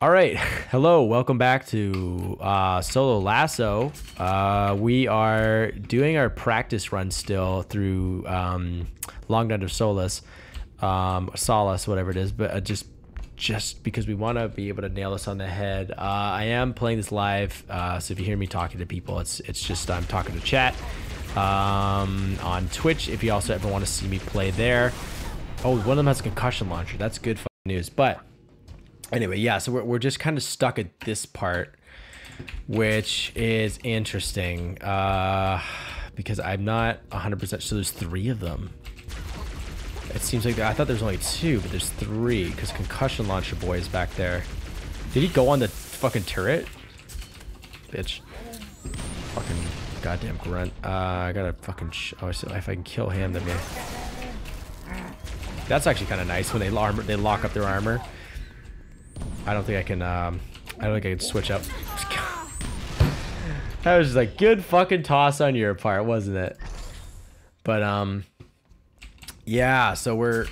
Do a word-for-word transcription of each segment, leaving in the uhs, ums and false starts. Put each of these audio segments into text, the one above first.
All right, hello, welcome back to uh, Solo Lasso. Uh, we are doing our practice run still through um, Long Night of Solace, um, Solace, whatever it is, but uh, just just because we want to be able to nail this on the head. Uh, I am playing this live, uh, so if you hear me talking to people, it's it's just I'm talking to chat um, on Twitch. If you also ever want to see me play there, oh, one of them has a concussion launcher. That's good fucking news, but. Anyway, yeah, so we're, we're just kind of stuck at this part, which is interesting uh, because I'm not one hundred percent. So there's three of them. It seems like there, I thought there was only two, but there's three because concussion launcher boy is back there. Did he go on the fucking turret? Bitch. Fucking goddamn grunt. Uh, I gotta fucking. Sh oh, so if I can kill him, then maybe. That's actually kind of nice when they armor, they lock up their armor. I don't think I can, um, I don't think I can switch up. That was just like, good fucking toss on your part, wasn't it? But, um, yeah, so we're,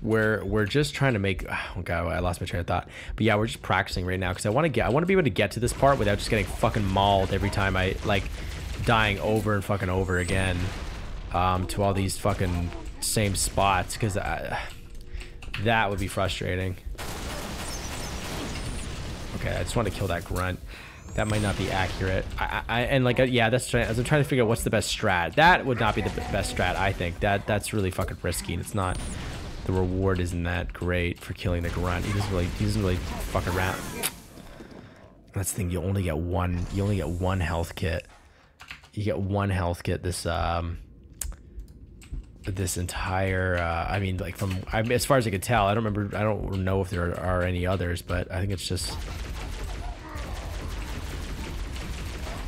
we're, we're just trying to make, oh God, I lost my train of thought. But yeah, we're just practicing right now because I want to get, I want to be able to get to this part without just getting fucking mauled every time I, like, dying over and fucking over again, um, to all these fucking same spots because that would be frustrating. Okay, I just want to kill that grunt. That might not be accurate. I, I and like, yeah, that's. I'm trying to figure out what's the best strat. That would not be the best strat, I think. That that's really fucking risky, and it's not. The reward isn't that great for killing the grunt. He doesn't really, he doesn't really fuck around. That's the thing. You only get one. You only get one health kit. You get one health kit. This um. This entire, uh, I mean, like from I, as far as I could tell, I don't remember. I don't know if there are any others, but I think it's just.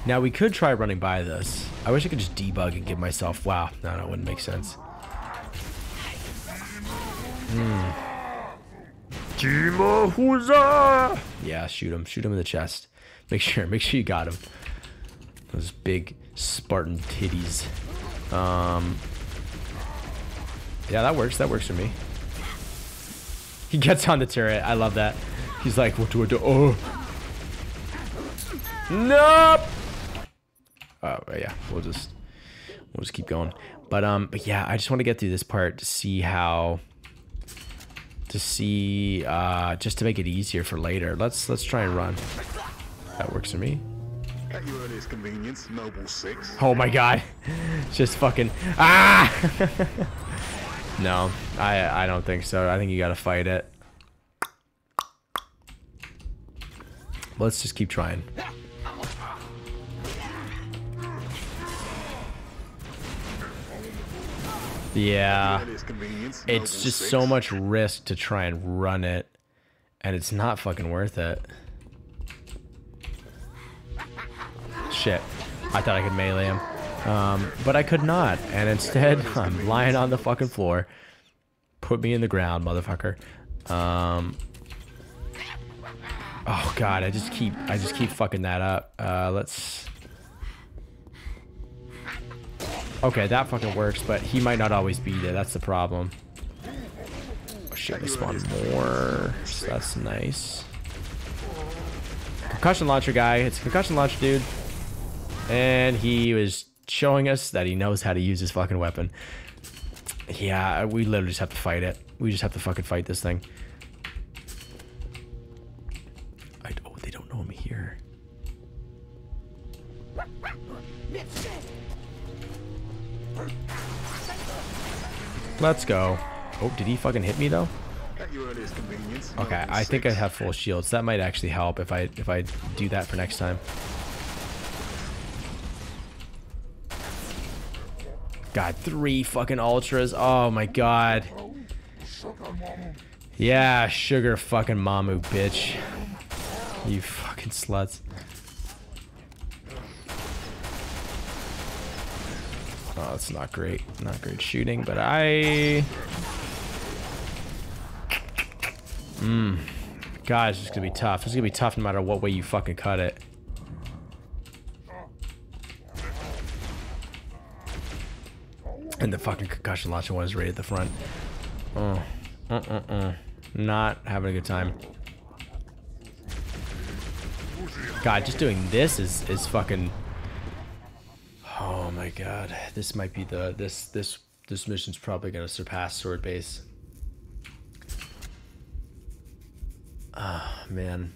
Now we could try running by this. I wish I could just debug and give myself. Wow, no, no, it wouldn't make sense. Mm. Yeah, shoot him, shoot him in the chest. Make sure, make sure you got him. Those big Spartan titties. Um. Yeah, that works. That works for me. He gets on the turret. I love that. He's like, what do I do? Oh. Nope. Oh, yeah. We'll just, we'll just keep going. But, um, but yeah, I just want to get through this part to see how, to see, uh, just to make it easier for later. Let's, let's try and run. That works for me. At your earliest convenience, Noble Six. Oh my God. Just fucking, ah! No, I I don't think so. I think you gotta fight it. Let's just keep trying. Yeah, it's just so much risk to try and run it, and it's not fucking worth it. Shit, I thought I could melee him. Um, but I could not, and instead I'm lying on the fucking floor. Put me in the ground, motherfucker. Um, oh God, I just keep, I just keep fucking that up. Uh, let's. Okay, that fucking works, but he might not always be there. That's the problem. Oh shit, I spawned more. So that's nice. Concussion launcher guy. It's a concussion launcher dude, and he was. Showing us that he knows how to use his fucking weapon. Yeah, we literally just have to fight it. We just have to fucking fight this thing. I, oh, they don't know I'm here. Let's go. Oh, did he fucking hit me though? Okay, I think I have full shields. That might actually help if I if I do that for next time. God, three fucking ultras. Oh my God. Yeah, sugar fucking mamu, bitch. You fucking sluts. Oh, that's not great. Not great shooting, but I. Mmm. God, it's just gonna be tough. It's gonna be tough no matter what way you fucking cut it. And the fucking concussion launcher one is right at the front. Oh, uh, uh, uh. Not having a good time. God, just doing this is is fucking. Oh my God, this might be the this this this mission's probably gonna surpass Sword Base. Ah, oh, man.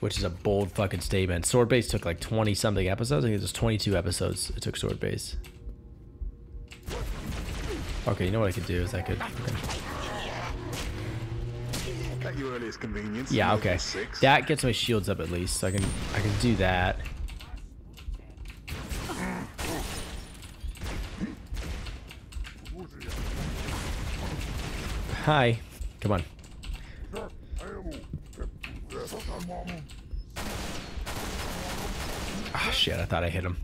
Which is a bold fucking statement. Sword Base took like twenty something episodes. I think it was twenty-two episodes it took Sword Base. Okay, you know what I could do is I could... Okay. At your earliest convenience. Yeah, okay. That gets my shields up at least, so I can, I can do that. Hi. Come on. Ah, shit, I thought I hit him.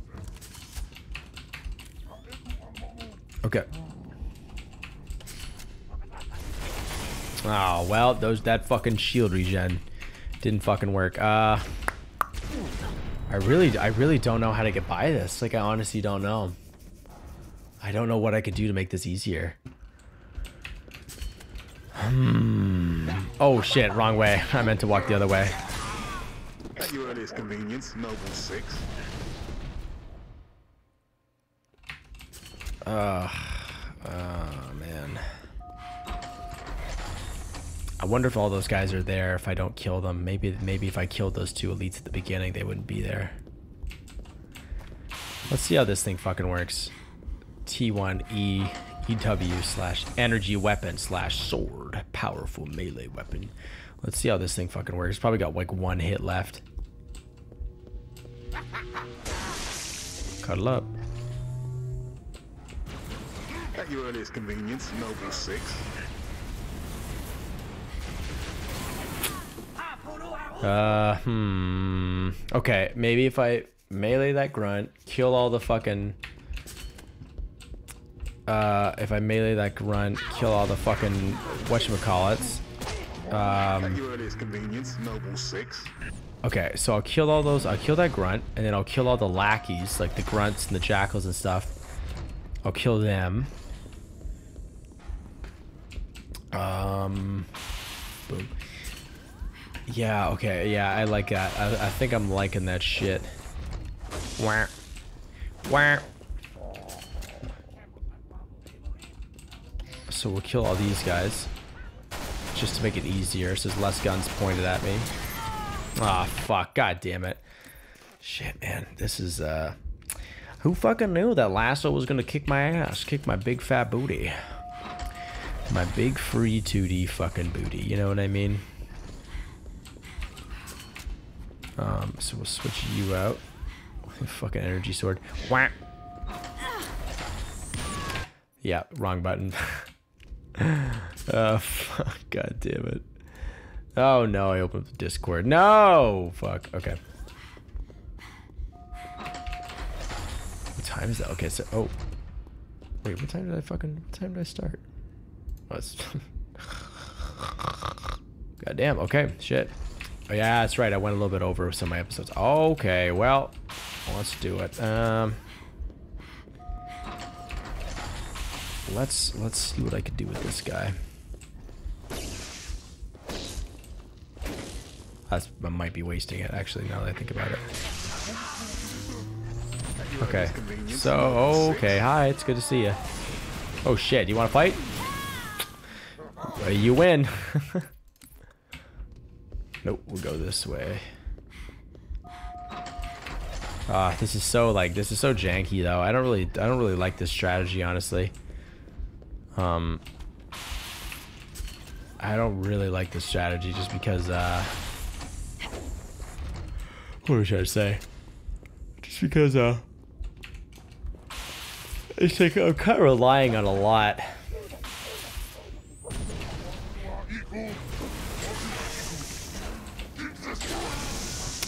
Okay. Oh, well, those that fucking shield regen didn't fucking work. Uh, I really, I really don't know how to get by this. Like, I honestly don't know. I don't know what I could do to make this easier. Hmm. Oh shit, wrong way. I meant to walk the other way. At your earliest convenience, Noble Six. Uh, oh, man. I wonder if all those guys are there if I don't kill them. Maybe maybe if I killed those two elites at the beginning, they wouldn't be there. Let's see how this thing fucking works. T one E... E W slash energy weapon slash sword. Powerful melee weapon. Let's see how this thing fucking works. Probably got like one hit left. Cuddle up. At your earliest convenience, Noble Six. Uh, hmm. Okay, maybe if I melee that grunt, kill all the fucking... Uh, if I melee that grunt, kill all the fucking whatchamacallits. Um, okay, so I'll kill all those. I'll kill that grunt, and then I'll kill all the lackeys, like the grunts and the jackals and stuff. I'll kill them. Um, boom. Yeah, okay, yeah, I like that. I, I think I'm liking that shit. Wah. Wah. So we'll kill all these guys just to make it easier, so there's less guns pointed at me. Ah, oh, fuck, god damn it. Shit, man, this is uh who fucking knew that lasso was gonna kick my ass, kick my big fat booty, my big free two D fucking booty, you know what I mean? Um so we'll switch you out with a fucking energy sword. Whack. Yeah, wrong button. Uh, fuck, god damn it. Oh no, I opened up the Discord. No! Fuck, okay. What time is that? Okay, so, oh. Wait, what time did I fucking, what time did I start? God damn, okay, shit. Oh yeah, that's right, I went a little bit over with some of my episodes. Okay, well, let's do it. Um... Let's let's see what I could do with this guy. That's, I might be wasting it actually. Now that I think about it. Okay. So okay. Hi. It's good to see you. Oh shit. You want to fight? Well, you win. Nope. We'll go this way. Ah, this is so like this is so janky though. I don't really I don't really like this strategy honestly. Um, I don't really like this strategy just because, uh, what should I say? Just because, uh, it's like I'm kind of relying on a lot.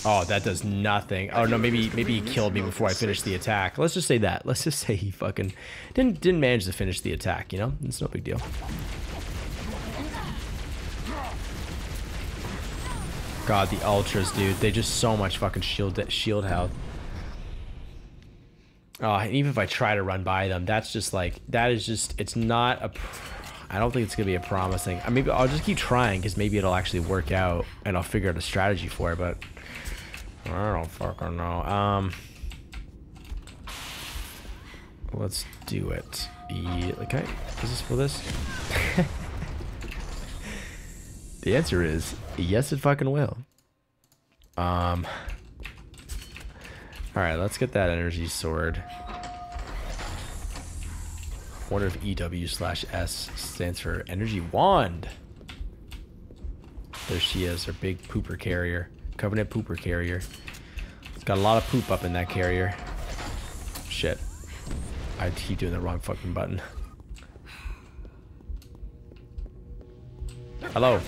Oh, that does nothing. Oh no, maybe maybe he killed me before I finished the attack. Let's just say that. Let's just say he fucking didn't didn't manage to finish the attack, you know? It's no big deal. God, the ultras, dude. They just so much fucking shield shield health. Oh, and even if I try to run by them, that's just like that is just it's not a I don't think it's going to be a promising. I maybe I'll just keep trying cuz maybe it'll actually work out and I'll figure out a strategy for it, but I don't fucking know. Um, let's do it. Yeah, okay, is this for this? The answer is yes, it fucking will. Um. All right, let's get that energy sword. I wonder if E W slash S stands for energy wand. There she is, her big pooper carrier, Covenant pooper carrier. It's got a lot of poop up in that carrier. Shit. I keep doing the wrong fucking button. Hello.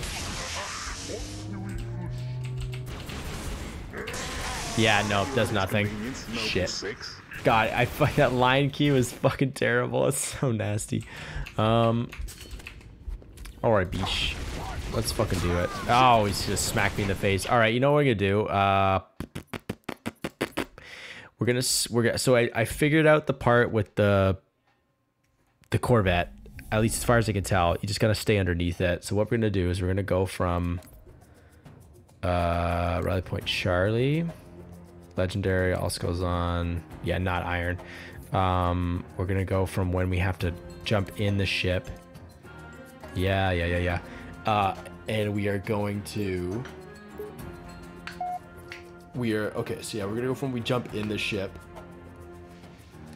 Yeah, no, it does nothing. Shit. God, I fuck, that line queue is fucking terrible. It's so nasty. Um. All right, beesh. Let's fucking do it. Oh, he's just smacked me in the face. All right, you know what we're gonna do? Uh. We're gonna we're gonna so I, I figured out the part with the the Corvette, at least as far as I can tell. You just gotta stay underneath it. So what we're gonna do is we're gonna go from uh Rally Point Charlie, legendary, also goes on, yeah, not iron. Um, we're gonna go from when we have to jump in the ship. Yeah, yeah, yeah, yeah. Uh, and we are going to. We are, okay, so yeah, we're gonna go from we jump in the ship.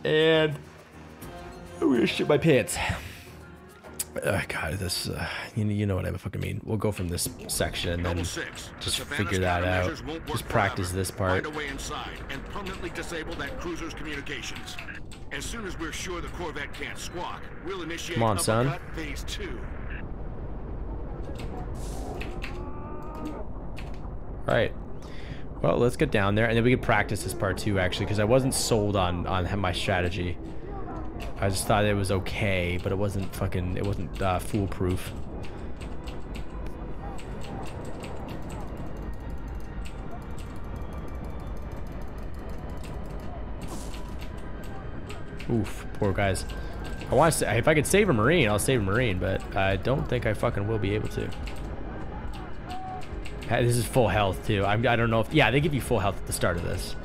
And we're gonna shit my pants. Oh God, this, uh, you, you know what I fucking mean. We'll go from this section and then six, just figure that out. Just practice forever. This part. Find a way inside and permanently disable that cruiser's communications. As soon as we're sure the Corvette can't squawk, we'll initiate Come on, son. phase two. All right. Well, let's get down there, and then we can practice this part too, actually, because I wasn't sold on on my strategy. I just thought it was okay, but it wasn't fucking, it wasn't uh, foolproof. Oof, poor guys. I want to, if I could save a Marine, I'll save a Marine, but I don't think I fucking will be able to. This is full health too. I'm, I don't know if, yeah, they give you full health at the start of this.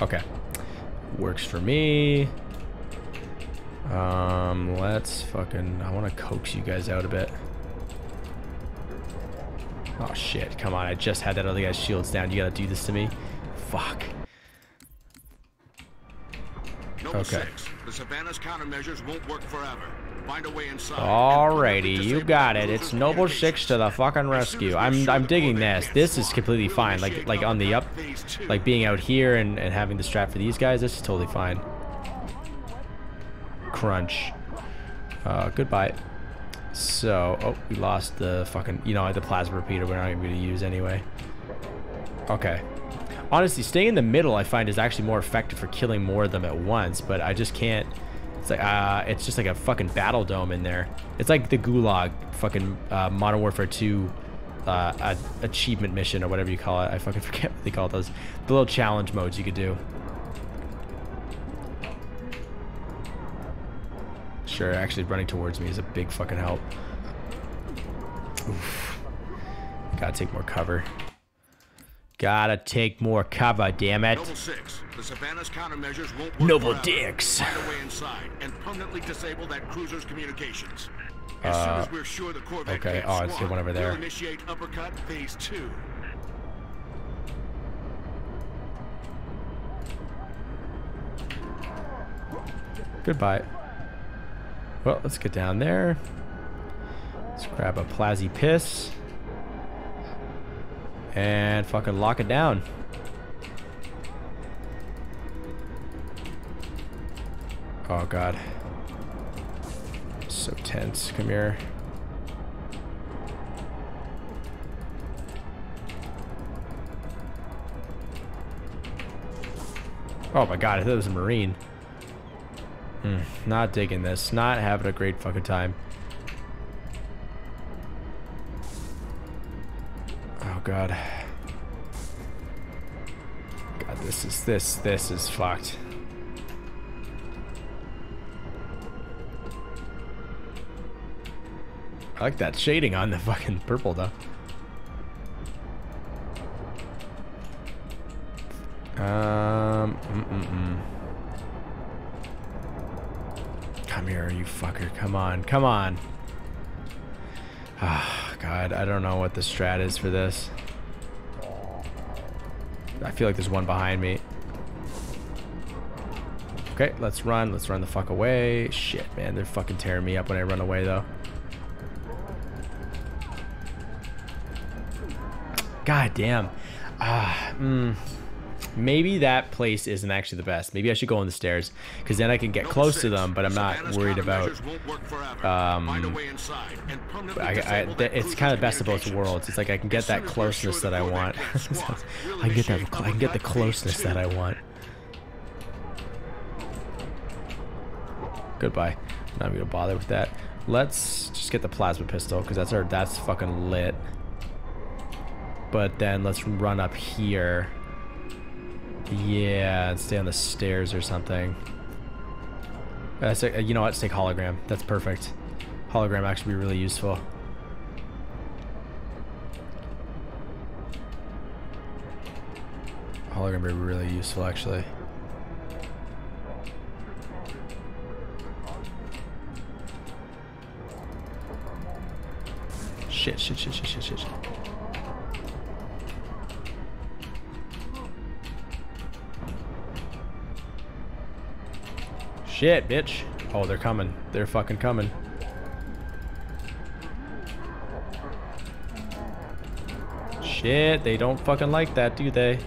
Okay, works for me. Um, let's fucking, I want to coax you guys out a bit. Oh shit! Come on, I just had that other guy's shields down. You gotta do this to me. Fuck. Okay. The Savannah's countermeasures won't work forever. Find a way inside. Alrighty, you got it. It's Noble Six to the fucking rescue. I'm I'm digging this. This is completely fine. Like like on the up, like being out here and, and having the strat for these guys, this is totally fine. Crunch. Uh, goodbye. So, oh, we lost the fucking, you know, the plasma repeater we're not even gonna use anyway. Okay. Honestly, staying in the middle, I find, is actually more effective for killing more of them at once, but I just can't. It's like, uh, it's just like a fucking battle dome in there. It's like the Gulag fucking uh, Modern Warfare two uh, achievement mission or whatever you call it. I fucking forget what they call those. The little challenge modes you could do. Sure, actually running towards me is a big fucking help. Oof. Gotta take more cover. Gotta take more cover, damn it. Noble Six, the Savannah's countermeasures won't work. Noble Dicks. Find a way inside and permanently disable that cruiser's communications. As uh, soon as we're sure the Corvette okay. Can't oh, it's the one over there. We'll initiate uppercut phase two. Goodbye. Well, let's get down there. Let's grab a Plazzy Piss. And fucking lock it down. Oh God. So tense. Come here. Oh my God, I thought it was a Marine. Mm, not digging this. Not having a great fucking time. God. God, this is this this is fucked. I like that shading on the fucking purple, though. Um, mm-mm-mm. Come here, you fucker. Come on, come on. Ah, God, I don't know what the strat is for this. I feel like there's one behind me. Okay, let's run. Let's run the fuck away. Shit, man, they're fucking tearing me up when I run away, though. God damn. Ah, uh, mm, maybe that place isn't actually the best. Maybe I should go on the stairs, because then I can get close to them, but I'm not worried about... Um, I, I, it's kind of best of both worlds. It's like I can get that closeness that I want. I can get that. I can get the closeness that I want. Goodbye. Not gonna bother with that. Let's just get the plasma pistol, because that's our that's fucking lit. But then let's run up here. Yeah, and stay on the stairs or something. Let's take, you know what? Let's take hologram. That's perfect. Hologram actually be really useful. Hologram be really useful actually. Shit, shit, shit, shit, shit, shit, shit. Shit, bitch. Oh, they're coming. They're fucking coming. Shit, they don't fucking like that, do they?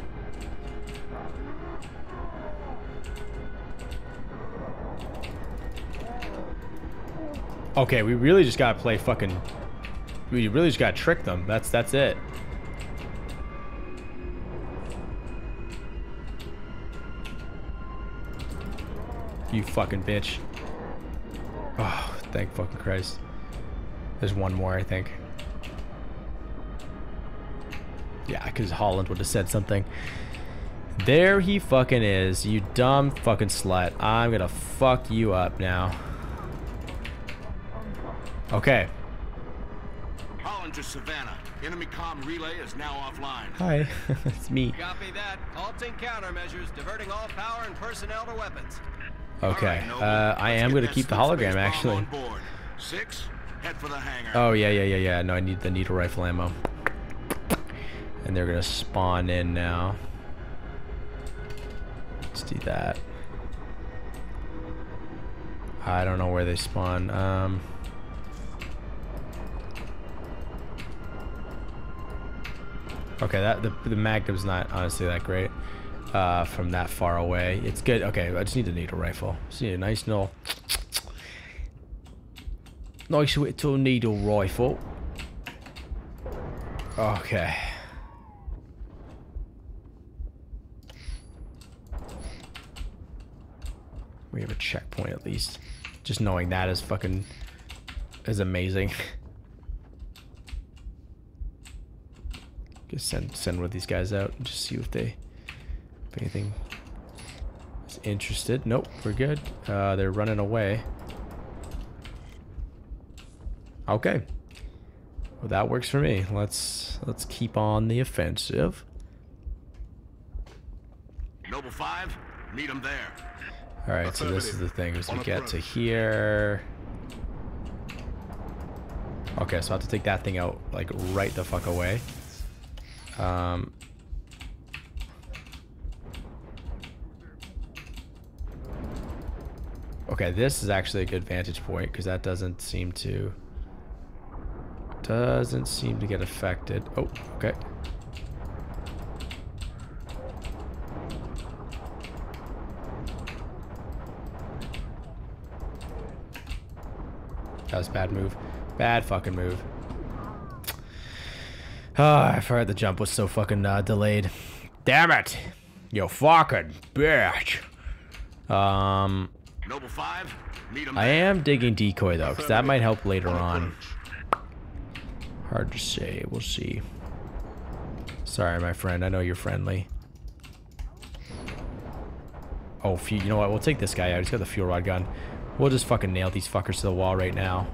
Okay, we really just gotta play fucking... We really just gotta trick them. That's that's it. You fucking bitch. Oh, thank fucking Christ. There's one more, I think. Yeah, because Holland would have said something. There he fucking is, you dumb fucking slut. I'm gonna fuck you up now. Okay. Savannah. Enemy comm relay is now offline. Hi, it's me. Copy that. Halting countermeasures, diverting all power and personnel to weapons. Okay, right, uh, I am going to keep the hologram actually. Six, head for the hangar. Oh yeah, yeah, yeah, yeah. No, I need the needle rifle ammo. And they're going to spawn in now. Let's do that. I don't know where they spawn. Um. Okay, that the, the magnum's not honestly that great uh, from that far away. It's good. Okay, I just need a needle rifle. Just need a nice little, nice little needle rifle. Okay. We have a checkpoint at least. Just knowing that is fucking is amazing. Just send send one of these guys out and just see if they if anything is interested. Nope, we're good. Uh, they're running away. Okay, well that works for me. Let's let's keep on the offensive. Noble Five, meet them there. All right, so this is the thing: is we get to here. Okay, so I have to take that thing out like right the fuck away. Um, okay, this is actually a good vantage point because that doesn't seem to doesn't seem to get affected. Oh, okay. That was a bad move. Bad fucking move. Ah, oh, I forgot the jump was so fucking uh, delayed. Damn it, you fucking bitch. Um, Noble Five, meet 'em I am digging decoy though, because that might help later on. Hard to say. We'll see. Sorry, my friend. I know you're friendly. Oh, you know what? We'll take this guy out. He's got the fuel rod gun. We'll just fucking nail these fuckers to the wall right now.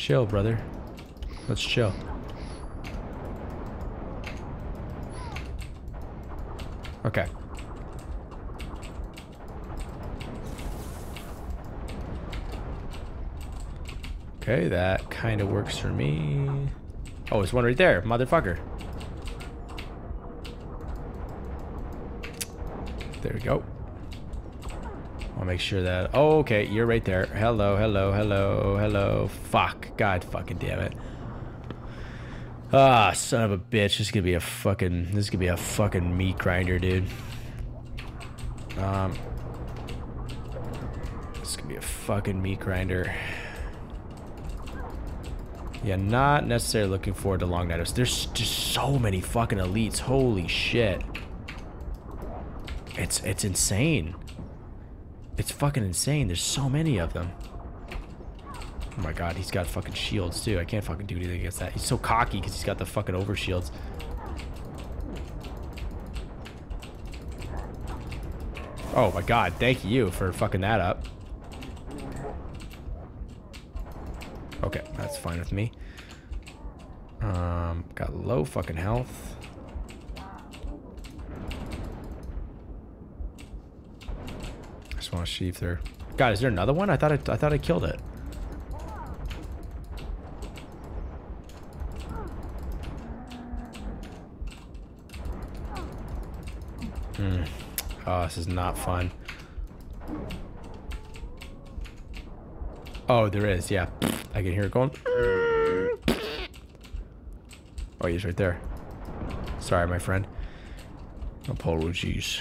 Chill, brother. Let's chill. Okay. Okay, that kind of works for me. Oh, there's one right there, motherfucker. There we go. I'll make sure that... Oh, okay, you're right there. Hello, hello, hello, hello. Fuck. God fucking damn it. Ah, son of a bitch. This is gonna be a fucking... This is gonna be a fucking meat grinder, dude. Um... This is gonna be a fucking meat grinder. Yeah, not necessarily looking forward to Long Night of Solace. There's just so many fucking elites. Holy shit. It's it's insane. It's fucking insane. There's so many of them. Oh my god, he's got fucking shields too. I can't fucking do anything against that. He's so cocky because he's got the fucking over shields. Oh my god, thank you for fucking that up. Okay, that's fine with me. Um, got low fucking health. I just want to see if there. God, is there another one? I thought I, I thought I killed it. Hmm. Oh, this is not fun. Oh, there is. Yeah. I can hear it going. Oh, he's right there. Sorry, my friend. Apologies.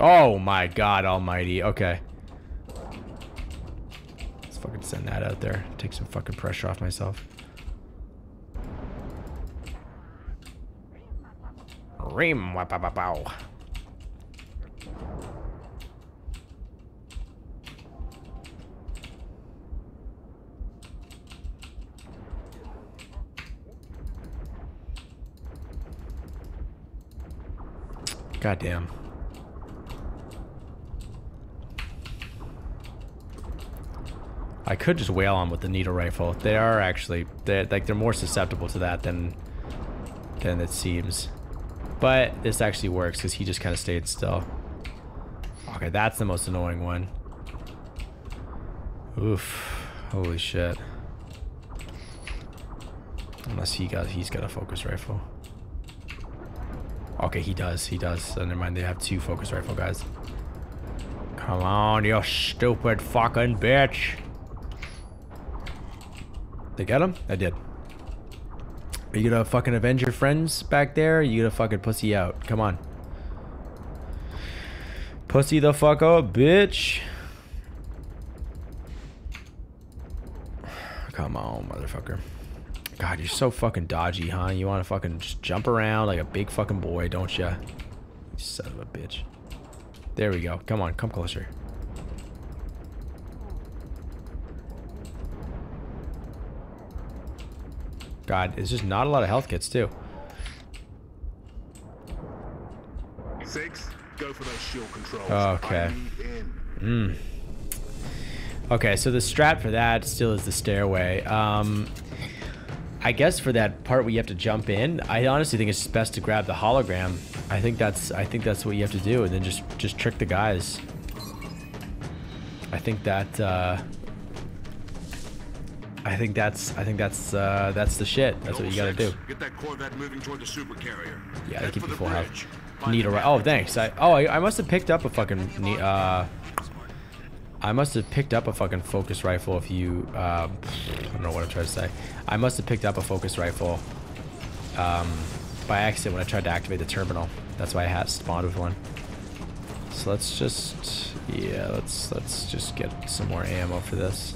Oh my god almighty. Okay. Let's fucking send that out there. Take some fucking pressure off myself. Ream wapapapow. Goddamn. I could just wail on with the needle rifle. They are actually, they're like they're more susceptible to that than than it seems. But this actually works because he just kind of stayed still. Okay, that's the most annoying one. Oof! Holy shit! Unless he got, he's got a focus rifle. Okay, he does, he does. So never mind, they have two focus rifle guys. Come on, you stupid fucking bitch. They got him? I did. Are you gonna fucking avenge your friends back there? Or are you gonna fucking pussy out? Come on. Pussy the fuck up, bitch. Come on, motherfucker. God, you're so fucking dodgy, huh? You want to fucking just jump around like a big fucking boy, don't ya? You son of a bitch. There we go. Come on, come closer. God, it's just not a lot of health kits, too. Six, go for those shield controls. Okay. Mm. Okay, so the strat for that still is the stairway. Um... I guess for that part where you have to jump in, I honestly think it's best to grab the hologram. I think that's I think that's what you have to do, and then just just trick the guys. I think that uh, I think that's I think that's uh, that's the shit. That's what you gotta do. Get that Corvette moving toward the super carrier. Yeah, I keep you full health. Needle right. Oh, thanks. I oh I, I must have picked up a fucking uh. I must have picked up a fucking focus rifle if you, uh, I don't know what I'm trying to say. I must have picked up a focus rifle um, by accident when I tried to activate the terminal. That's why I had spawned with one. So let's just, yeah, let's let's just get some more ammo for this.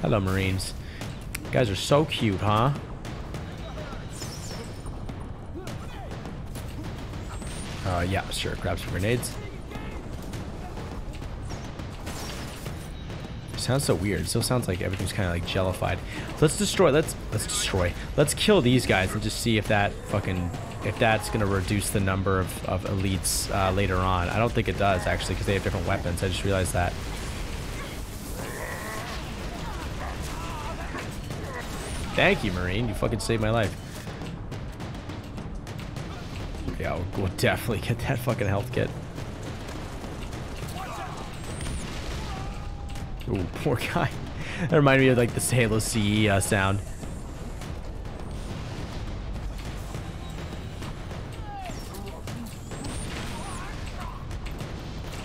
Hello, Marines. You guys are so cute, huh? Uh, yeah, sure. Grab some grenades. It sounds so weird. It still sounds like everything's kind of like jellified. So let's destroy. Let's let's destroy. Let's kill these guys and just see if that fucking if that's gonna reduce the number of of elites uh, later on. I don't think it does actually because they have different weapons. I just realized that. Thank you, Marine. You fucking saved my life. Yeah, we'll definitely get that fucking health kit. Ooh, poor guy. That reminded me of like this Halo C E uh, sound.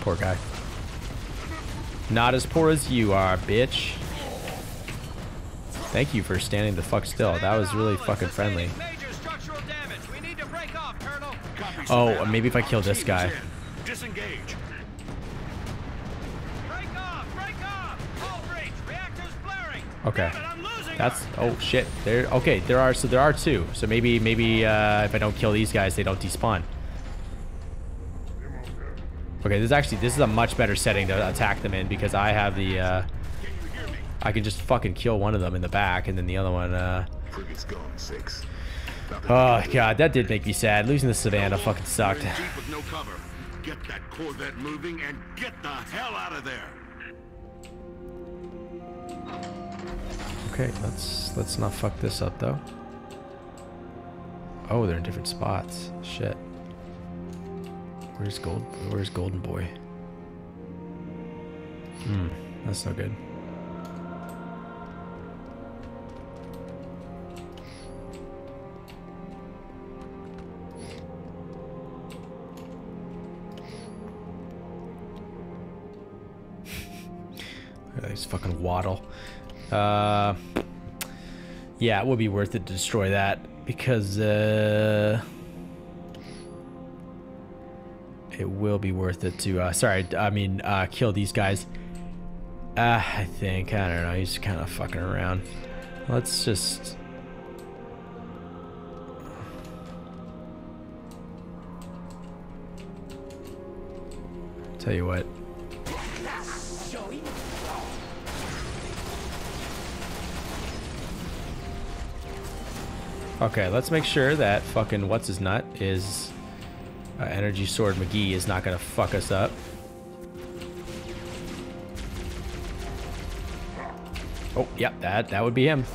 Poor guy. Not as poor as you are, bitch. Thank you for standing the fuck still. That was really fucking friendly. Oh, maybe if I kill this guy. Disengage. Break off, break off. All breach. Reactors blaring. Okay. That's oh shit. There okay, there are so there are two. So maybe maybe uh if I don't kill these guys, they don't despawn. Okay, this is actually this is a much better setting to attack them in because I have the uh I can just fucking kill one of them in the back and then the other one uh Privet's gone, Six. Oh god, that did make me sad. Losing the Savannah fucking sucked. No cover. Get that Corvette moving and get the hell out of there. Okay, let's let's not fuck this up though. Oh, they're in different spots. Shit. Where's Gold? Where's Golden Boy? Hmm, that's no good. Nice fucking waddle. Uh, yeah, it would be worth it to destroy that because uh, it will be worth it to. Uh, sorry, I mean uh, kill these guys. Uh, I think I don't know. He's kind of fucking around. Let's just. Tell you what. Okay, let's make sure that fucking what's-his-nut is uh, Energy Sword McGee is not gonna fuck us up. Oh, yep, yeah, that, that would be him.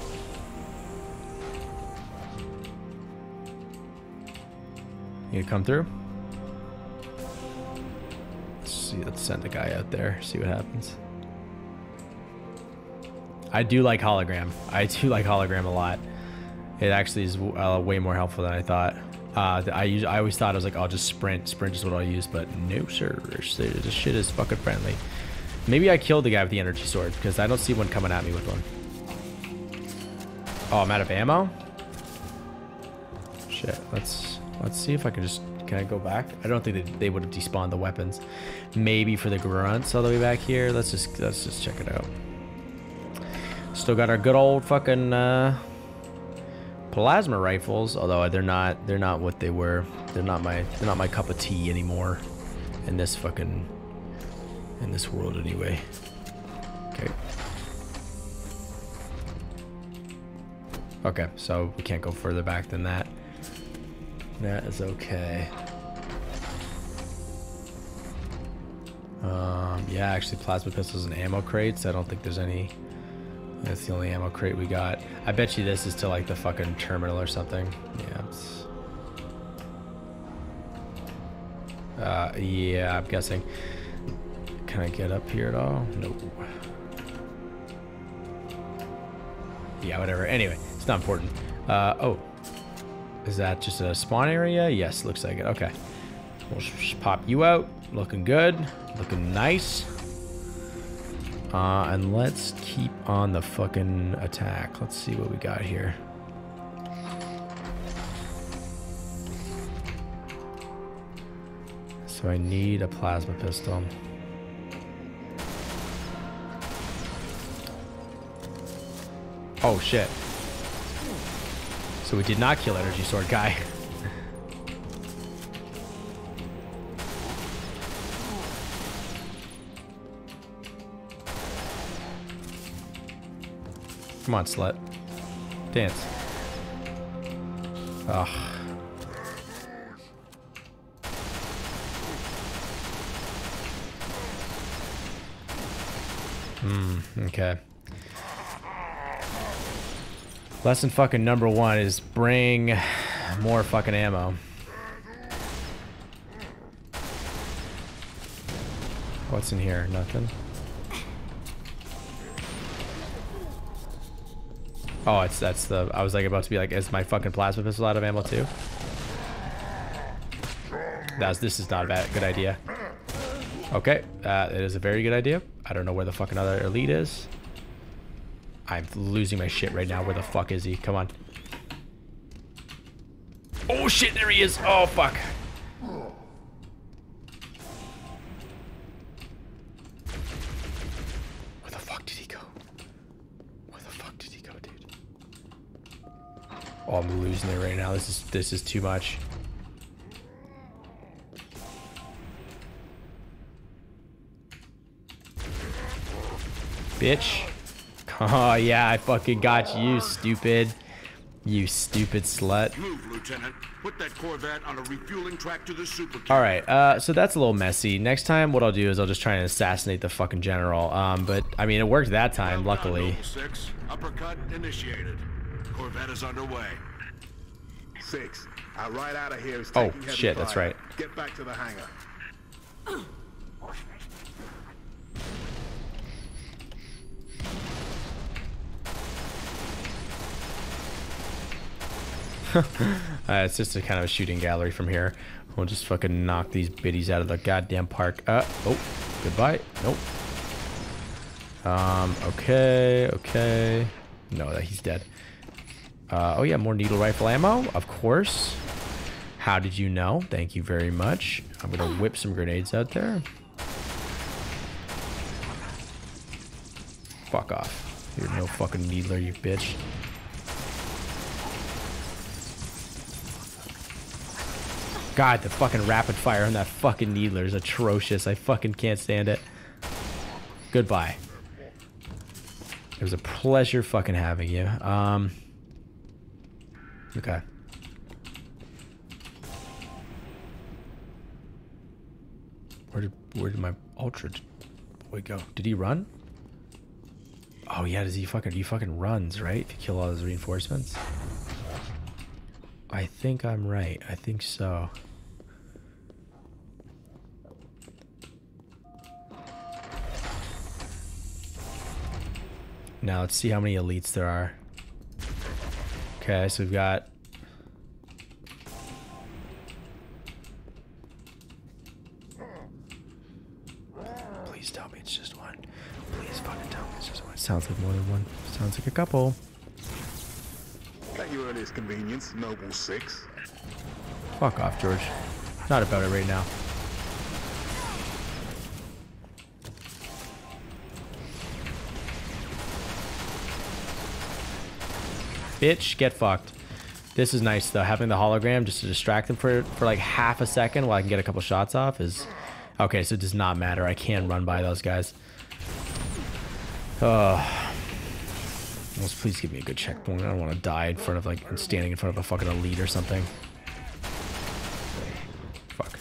You gonna come through? Let's see, let's send a guy out there, see what happens. I do like hologram. I do like hologram a lot. It actually is uh, way more helpful than I thought. Uh, I usually, I always thought I was like, I'll just sprint. Sprint is what I'll use, but no, sir. This shit is fucking friendly. Maybe I killed the guy with the energy sword because I don't see one coming at me with one. Oh, I'm out of ammo? Shit, let's let's see if I can just, can I go back? I don't think they, they would have despawned the weapons. Maybe for the grunts all the way back here. Let's just, let's just check it out. Still got our good old fucking, uh, plasma rifles, although they're not they're not what they were. They're not my they're not my cup of tea anymore in this fucking in this world anyway. Okay. Okay, so we can't go further back than that. That is okay. Um yeah, actually plasma pistols and ammo crates. I don't think there's any. That's the only ammo crate we got. I bet you this is to like the fucking terminal or something. Yeah. It's... Uh, yeah, I'm guessing. Can I get up here at all? No. Yeah, whatever. Anyway, it's not important. Uh, oh. Is that just a spawn area? Yes, looks like it. Okay. We'll just pop you out. Looking good. Looking nice. Uh, and let's keep on the fucking attack. Let's see what we got here. So I need a plasma pistol. Oh shit. So we did not kill Energy Sword guy. Come on, slut. Dance. Ugh. Hmm, okay. Lesson fucking number one is bring more fucking ammo. What's in here? Nothing. Oh, it's that's the. I was like about to be like, is my fucking plasma pistol out of ammo too? That's this is not a bad, good idea. Okay, uh, it is a very good idea. I don't know where the fucking other elite is. I'm losing my shit right now. Where the fuck is he? Come on. Oh shit, there he is. Oh fuck. Where the fuck did he go? Where the fuck did he go, dude? Oh, I'm losing it right now. This is this is too much. Bitch. Oh yeah, I fucking got you, stupid. You stupid slut. Move, Lieutenant. Put that Corvette on a refueling track to the super. All right, uh, so that's a little messy. Next time, what I'll do is I'll just try and assassinate the fucking general. Um, but I mean, it worked that time, well done, luckily. Noble Six, uppercut initiated. Corvette is underway. Six, our ride out of here is taking heavy fire. Oh shit, that's right. Get back to the hangar. uh, it's just a kind of a shooting gallery from here. We'll just fucking knock these biddies out of the goddamn park. Uh, oh, goodbye. Nope. Um, okay, okay. No, he's dead. Uh, oh yeah, more needle rifle ammo, of course. How did you know? Thank you very much. I'm gonna whip some grenades out there. Fuck off. You're no fucking needler, you bitch. God, the fucking rapid fire on that fucking needler is atrocious. I fucking can't stand it. Goodbye. It was a pleasure fucking having you. Um. Okay. Where did where did my ultra boy go? Did he run? Oh yeah, does he fucking he fucking runs, right? If you kill all those reinforcements. I think I'm right. I think so. Now let's see how many elites there are. Okay, so we've got please tell me it's just one. Please fucking tell me it's just one. Sounds like more than one. Sounds like a couple. At your earliest convenience, Noble Six. Fuck off, George. Not about it right now. Bitch, get fucked. This is nice though, having the hologram just to distract them for for like half a second while I can get a couple shots off is okay. So it does not matter. I can run by those guys. Oh. Please give me a good checkpoint. I don't want to die in front of like standing in front of a fucking elite or something. Fuck.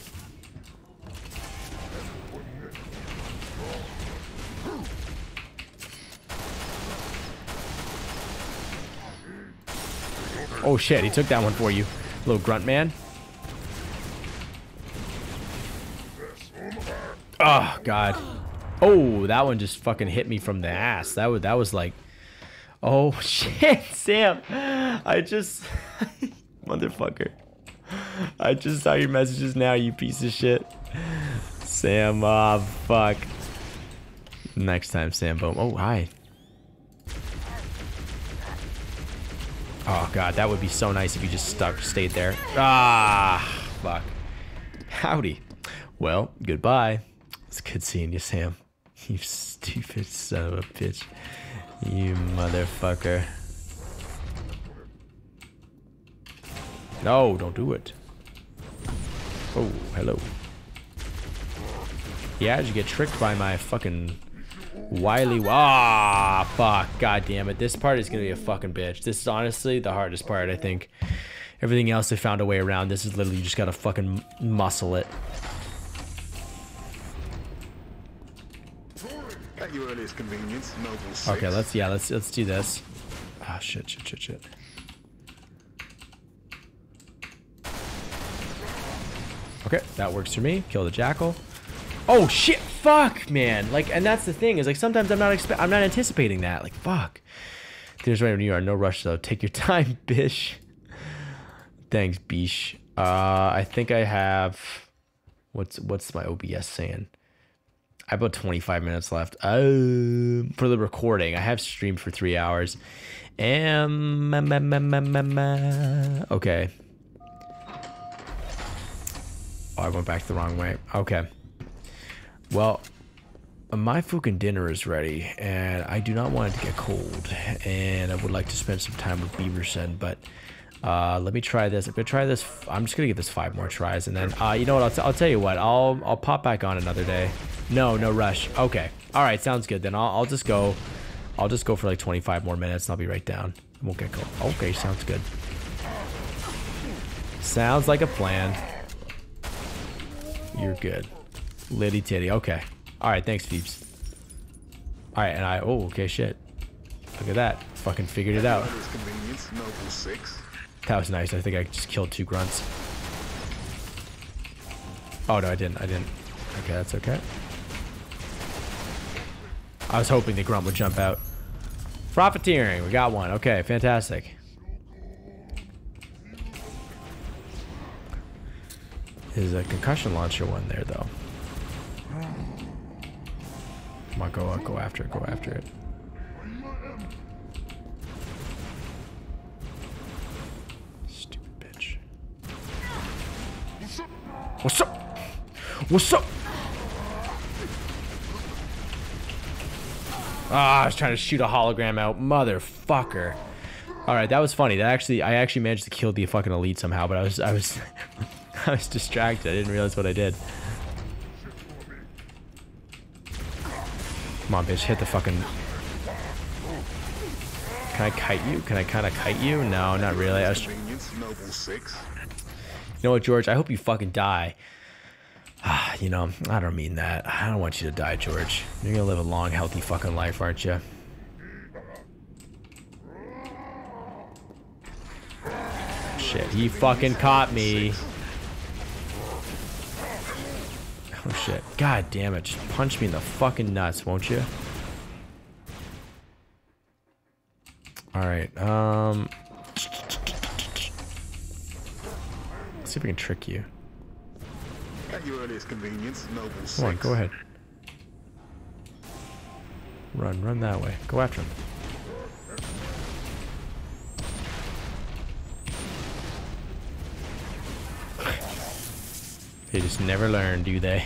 Oh shit, he took that one for you, little grunt man. Oh god. Oh, that one just fucking hit me from the ass. That was that was like. Oh shit, Sam! I just, motherfucker! I just saw your messages now, you piece of shit, Sam. Ah, oh, fuck. Next time, Sam. Boom. Oh hi. Oh god, that would be so nice if you just stuck, stayed there. Ah, fuck. Howdy. Well, goodbye. It's good seeing you, Sam. You stupid son of a bitch. You motherfucker. No, don't do it. Oh, hello. Yeah, did you get tricked by my fucking wily... Ah, fuck. God damn it. This part is going to be a fucking bitch. This is honestly the hardest part, I think. Everything else they found a way around. This is literally you just got to fucking muscle it. At your earliest convenience, Noble Six. Okay, let's yeah, let's let's do this. Ah, shit, shit, shit, shit. Okay, that works for me. Kill the jackal. Oh shit, fuck, man. Like, and that's the thing is, like, sometimes I'm not expe- I'm not anticipating that. Like, fuck. There's right when you are. No rush though. Take your time, bish. Thanks, bish. Uh, I think I have. What's what's my O B S saying? I have about twenty-five minutes left. Uh, for the recording, I have streamed for three hours. And okay. Oh, I went back the wrong way. Okay. Well, my fucking dinner is ready, and I do not want it to get cold, and I would like to spend some time with Beaverson, but uh, let me try this. I'm gonna try this. I'm just gonna give this five more tries, and then uh, you know what? I'll, t I'll tell you what. I'll I'll pop back on another day. No, no rush. Okay. All right. Sounds good. Then I'll I'll just go. I'll just go for like twenty-five more minutes, and I'll be right down. I won't get cold. Okay. Sounds good. Sounds like a plan. You're good. Liddy titty. Okay. All right. Thanks, Pheebs. All right. And I. Oh, okay. Shit. Look at that. Fucking figured it out. That was nice. I think I just killed two grunts. Oh, no, I didn't. I didn't. Okay. That's okay. I was hoping the grunt would jump out. Profiteering. We got one. Okay. Fantastic. There's a concussion launcher one there, though. Come on, go, go after it, go after it. Stupid bitch. What's up? What's up? Ah, oh, I was trying to shoot a hologram out, motherfucker. All right, that was funny. That actually, I actually managed to kill the fucking elite somehow, but I was, I was, I was distracted. I didn't realize what I did. Come on, bitch, hit the fucking... Can I kite you? Can I kind of kite you? No, not really. I was... You know what, George? I hope you fucking die. Ah, you know, I don't mean that. I don't want you to die, George. You're gonna live a long, healthy fucking life, aren't you? Shit, he fucking caught me. Oh shit. God damn it. Just punch me in the fucking nuts, won't you? Alright, um. Let's see if we can trick you. At your earliest convenience, Noble Six. Come on, go ahead. Run, run that way. Go after him. They just never learn, do they?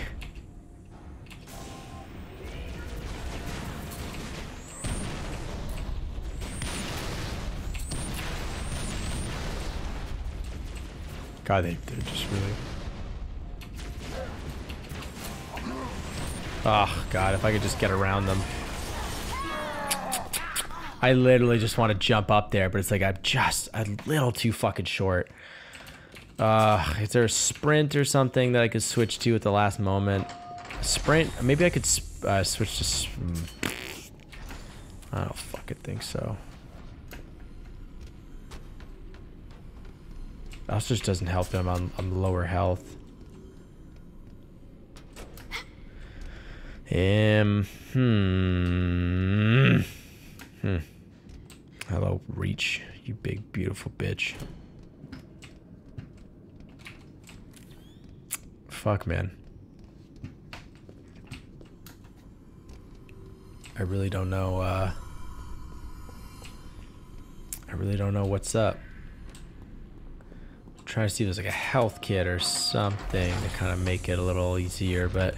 God, they, they're just really... Oh, God, if I could just get around them. I literally just want to jump up there, but it's like I'm just a little too fucking short. Uh, is there a sprint or something that I could switch to at the last moment? Sprint? Maybe I could uh, switch to... I don't fucking think so. That just doesn't help him. I'm, I'm lower health. Um, hmm. Hmm. Hello, Reach, you big, beautiful bitch. Fuck, man. I really don't know, uh... I really don't know what's up. I'm trying to see if there's like a health kit or something to kind of make it a little easier, but...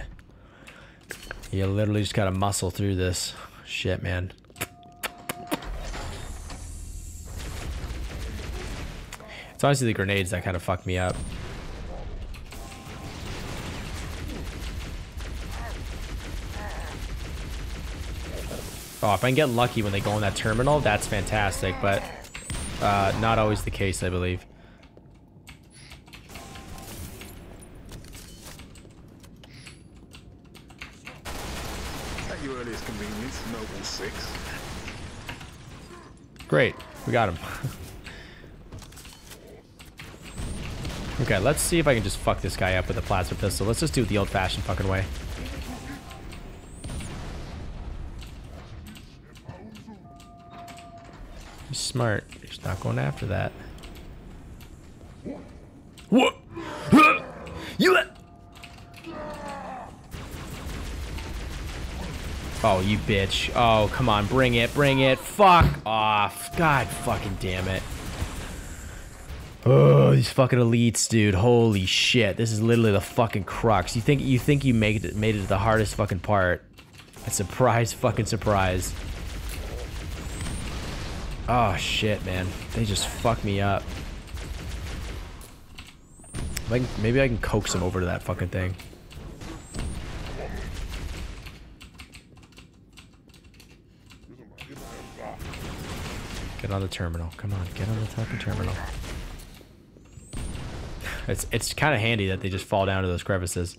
You literally just gotta muscle through this. Shit, man. It's honestly the grenades that kind of fuck me up. Oh, if I can get lucky when they go in that terminal, that's fantastic, but uh, not always the case, I believe. At your earliest convenience, Noble Six. Great. We got him. Okay, let's see if I can just fuck this guy up with a plasma pistol. Let's just do it the old-fashioned fucking way. He's smart. He's not going after that. What? You let... Oh, you bitch. Oh, come on. Bring it. Bring it. Fuck off. God fucking damn it. Oh, these fucking elites, dude. Holy shit. This is literally the fucking crux. You think you think you made it made it to the hardest fucking part. A surprise fucking surprise. Oh shit, man. They just fucked me up. Like maybe I can coax them over to that fucking thing. Get on the terminal. Come on, get on the fucking terminal. It's, it's kind of handy that they just fall down to those crevices.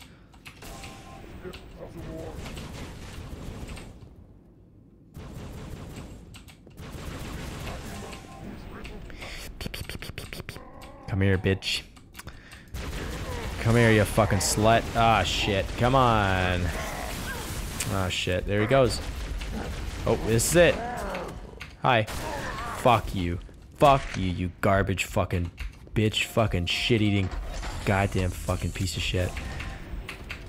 Come here, bitch. Come here, you fucking slut. Ah, shit. Come on. Ah, shit. There he goes. Oh, this is it. Hi. Fuck you. Fuck you, you garbage fucking... bitch fucking shit-eating goddamn fucking piece of shit.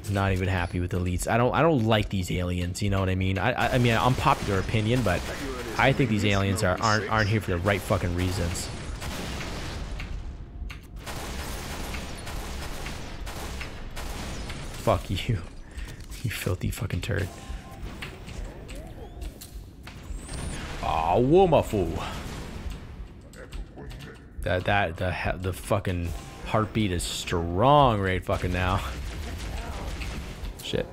Not even happy with elites. I don't I don't like these aliens, you know what I mean? I I, I mean unpopular opinion, but I think these aliens are aren't aren't here for the right fucking reasons. Fuck you. You filthy fucking turd. Aw, womafoo. That, that, the, the fucking heartbeat is strong right fucking now. Shit.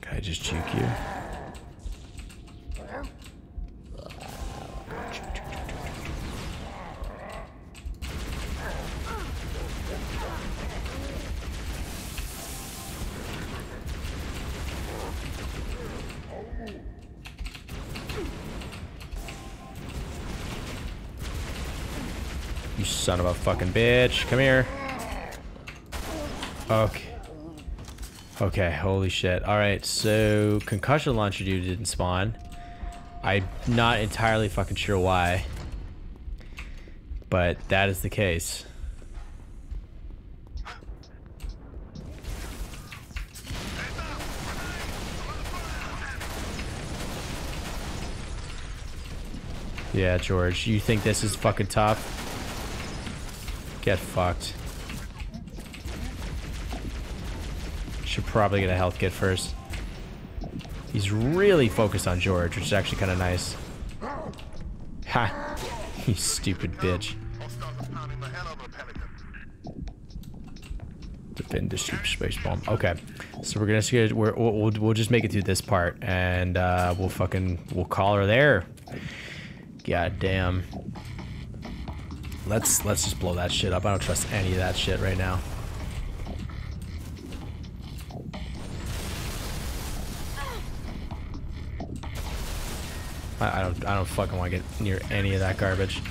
Can I just juke you? Son of a fucking bitch. Come here. Okay. Okay, holy shit. Alright, so concussion launcher dude didn't spawn. I'm not entirely fucking sure why. But that is the case. Yeah, George, you think this is fucking tough? Get fucked. Should probably get a health kit first. He's really focused on George, which is actually kind of nice. Ha! You stupid bitch. Defend the super space bomb. Okay, so we're gonna we're, we'll we'll just make it through this part, and uh, we'll fucking we'll call her there. God damn. Let's let's just blow that shit up. I don't trust any of that shit right now. I, I don't I don't fucking want to get near any of that garbage.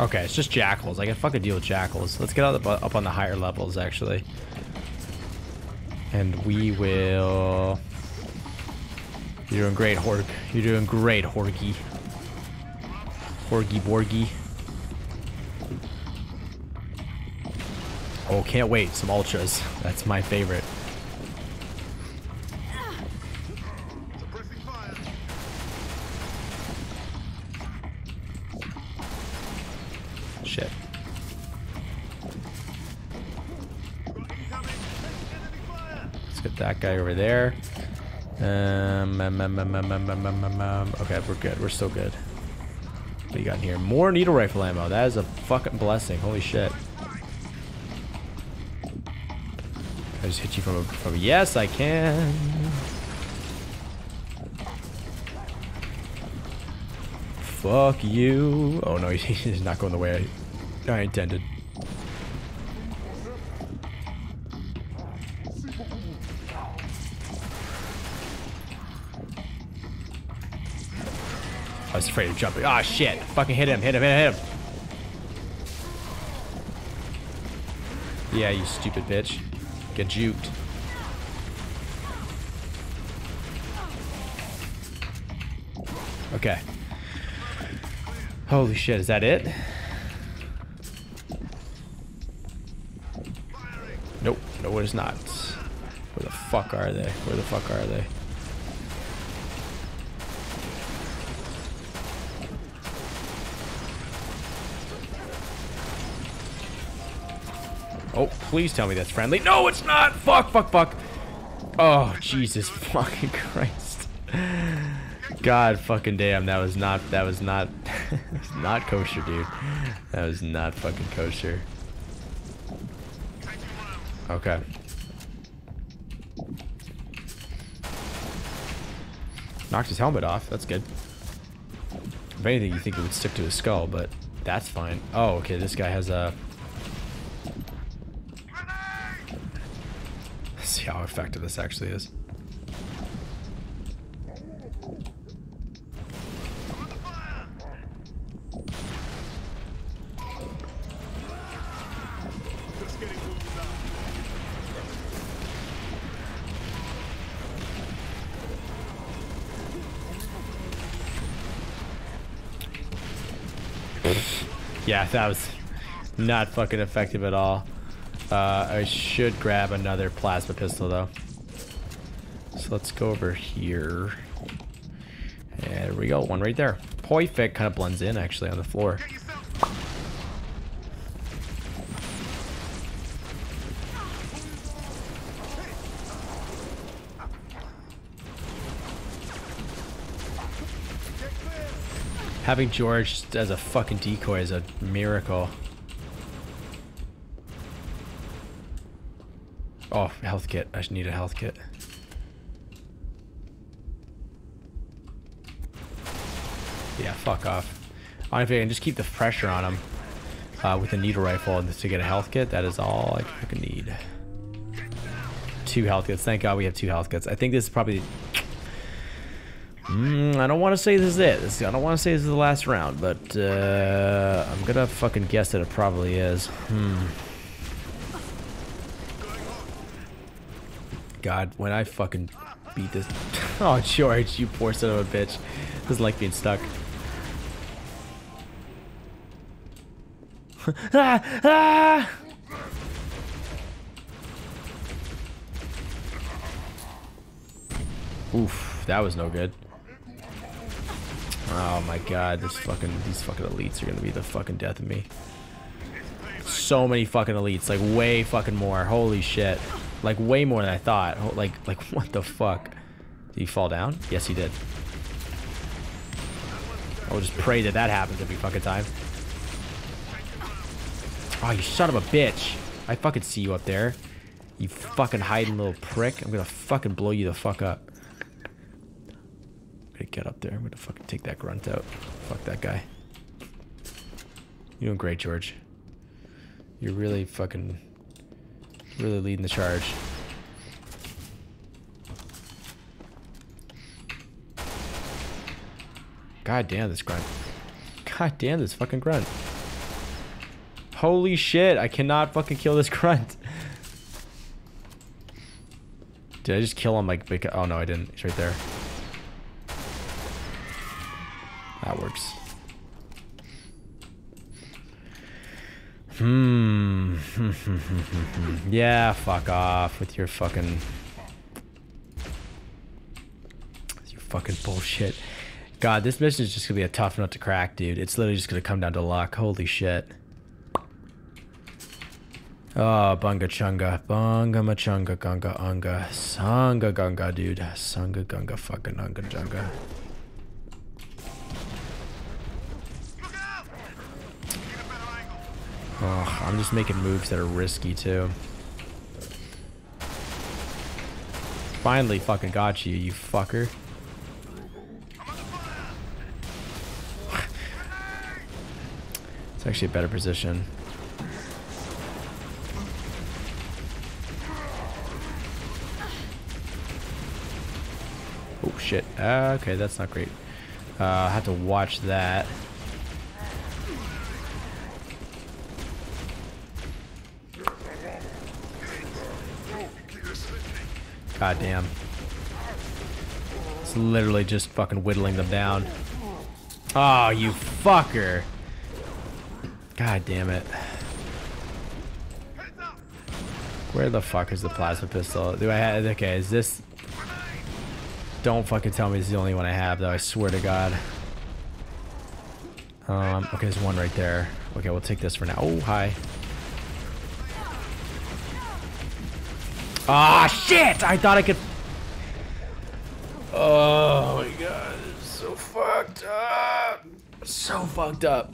Okay, it's just jackals. I can fucking deal with jackals. Let's get up, up on the higher levels, actually. And we will... You're doing great, Horg. You're doing great, Horgy. Horgy Borgy. Oh, can't wait. Some ultras. That's my favorite. that guy over there. Um, um, um, um, um, um, um, um. Okay, we're good. We're still good. What do you got in here? More needle rifle ammo. That is a fucking blessing. Holy shit. I just hit you from a, from a, yes, I can. Fuck you. Oh no, he's not going the way I, I intended. I was afraid of jumping. Ah, shit. Fucking hit him, hit him, hit him, hit him. Yeah, you stupid bitch. Get juked. Okay. Holy shit, is that it? Nope, no it is not. Where the fuck are they? Where the fuck are they? Oh, please tell me that's friendly. No, it's not! Fuck, fuck, fuck. Oh, Jesus fucking Christ. God fucking damn, that was not, that was not, that was not kosher, dude. That was not fucking kosher. Okay. Knocked his helmet off, that's good. If anything, you think it would stick to his skull, but that's fine. Oh, okay, this guy has a... See how effective this actually is. Yeah, that was not fucking effective at all. Uh, I should grab another plasma pistol though. So let's go over here. And there we go, one right there. Perfect, kind of blends in actually on the floor. Having George as a fucking decoy is a miracle. Oh, health kit. I need a health kit. Yeah, fuck off. Honestly, I can just keep the pressure on him uh, with a needle rifle and to get a health kit. That is all I fucking need. Two health kits. Thank God we have two health kits. I think this is probably... Mm, I don't want to say this is it. This, I don't want to say this is the last round, but uh, I'm going to fucking guess that it probably is. Hmm. God, when I fucking beat this... Oh, George, you poor son of a bitch. Doesn't like being stuck. Ah, ah! Oof, that was no good. Oh my God, this fucking, these fucking elites are gonna be the fucking death of me. So many fucking elites, like way fucking more. Holy shit. Like way more than I thought. Like, like what the fuck? Did he fall down? Yes, he did. I will just pray that that happens every fucking time. Oh, you son of a bitch! I fucking see you up there. You fucking hiding little prick. I'm gonna fucking blow you the fuck up. I'm gonna get up there. I'm gonna fucking take that grunt out. Fuck that guy. You're doing great, George. You're really fucking... really leading the charge. God damn this grunt. God damn this fucking grunt. Holy shit, I cannot fucking kill this grunt. Did I just kill him like because, oh no I didn't. He's right there. That works. Hmm. Yeah, fuck off with your fucking... your fucking bullshit. God, this mission is just gonna be a tough nut to crack, dude. It's literally just gonna come down to luck. Holy shit. Oh, bunga chunga, bunga machunga, gunga unga, sanga gunga, dude, sanga gunga, fucking unga junga. Oh, I'm just making moves that are risky too. Finally fucking got you, you fucker. It's actually a better position. Oh shit. Uh, okay, that's not great. Uh, I have to watch that. God damn. It's literally just fucking whittling them down. Oh, you fucker. God damn it. Where the fuck is the plasma pistol? Do I have, okay, is this? Don't fucking tell me this is the only one I have though, I swear to God. Um, okay, there's one right there. Okay, we'll take this for now. Oh, hi. Ah, oh, shit! I thought I could. Oh my God, it's so fucked up. So fucked up.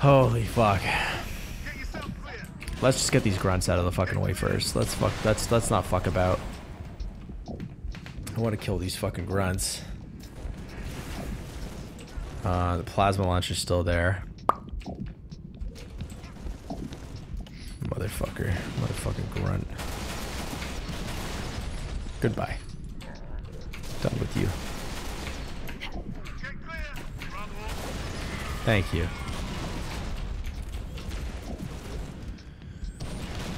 Holy fuck. Let's just get these grunts out of the fucking way first. Let's fuck. Let's let's not fuck about. I want to kill these fucking grunts. Uh, the plasma launcher's still there. Motherfucker, motherfucking grunt. Goodbye. Done with you. Thank you.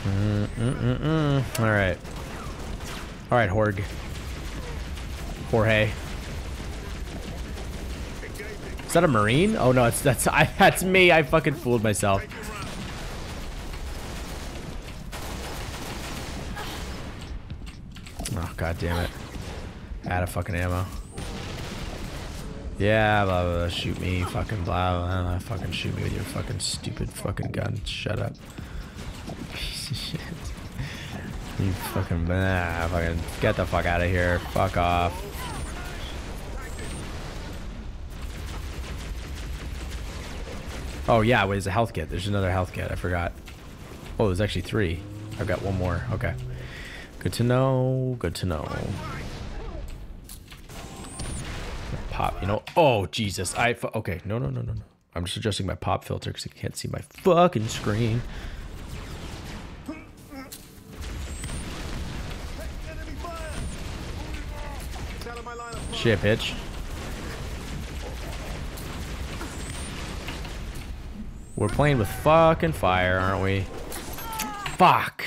Mm, mm, mm, mm. All right. All right, Jorge. Jorge. Is that a Marine? Oh no, it's that's I that's me. I fucking fooled myself. God damn it. Out of fucking ammo. Yeah, blah, blah, blah, shoot me, fucking blah, blah, blah, fucking shoot me with your fucking stupid fucking gun. Shut up. Piece of shit. You fucking, blah, fucking, get the fuck out of here. Fuck off. Oh yeah, wait, there's a health kit. There's another health kit, I forgot. Oh, there's actually three. I've got one more, okay. Good to know, good to know. Pop, you know, oh Jesus, I, okay, no, no, no, no, no. I'm just adjusting my pop filter because I can't see my fucking screen. Shit, bitch. We're playing with fucking fire, aren't we? Fuck.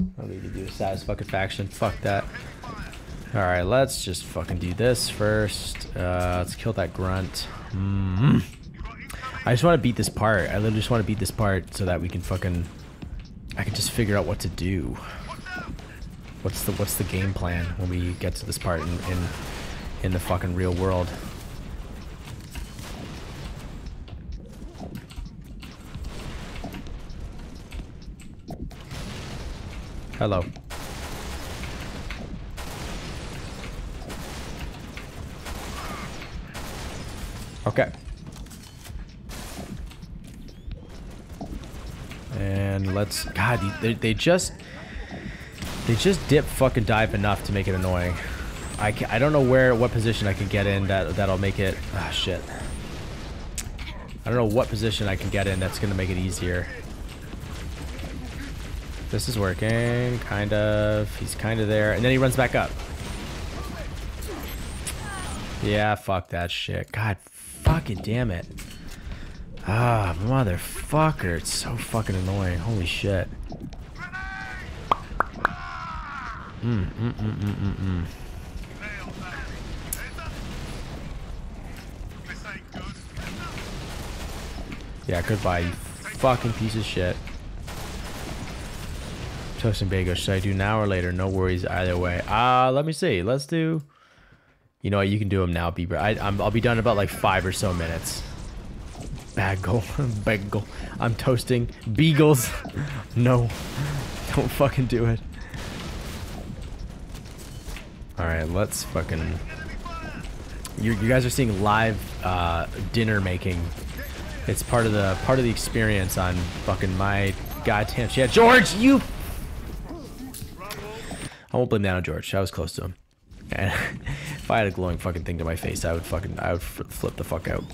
I don't need to do a size fucking faction. Fuck that. Alright, let's just fucking do this first. Uh, let's kill that grunt. Mm-hmm. I just want to beat this part. I literally just want to beat this part so that we can fucking... I can just figure out what to do. What's the what's the game plan when we get to this part in, in, in the fucking real world? Hello. Okay. And let's, God, they, they just, they just dip fucking dive enough to make it annoying. I, can, I don't know where, what position I can get in that, that'll make it, ah, shit. I don't know what position I can get in that's gonna make it easier. This is working, kind of. He's kind of there, and then he runs back up. Yeah, fuck that shit. God, fucking damn it. Ah, motherfucker. It's so fucking annoying. Holy shit. Mm, mm, mm, mm, mm, mm. Yeah, goodbye, you fucking piece of shit. Toast and bagel, should I do now or later? No worries either way. Uh, let me see. Let's do... You know what? You can do them now, Bieber. I, I'm, I'll be done in about like five or so minutes. bagel, bagel. I'm toasting beagles. No, don't fucking do it. All right, let's fucking. You, you guys are seeing live uh, dinner making. It's part of the part of the experience on fucking my goddamn. Yeah, George, you. I won't blame that on George. I was close to him. And if I had a glowing fucking thing to my face, I would fucking, I would flip the fuck out.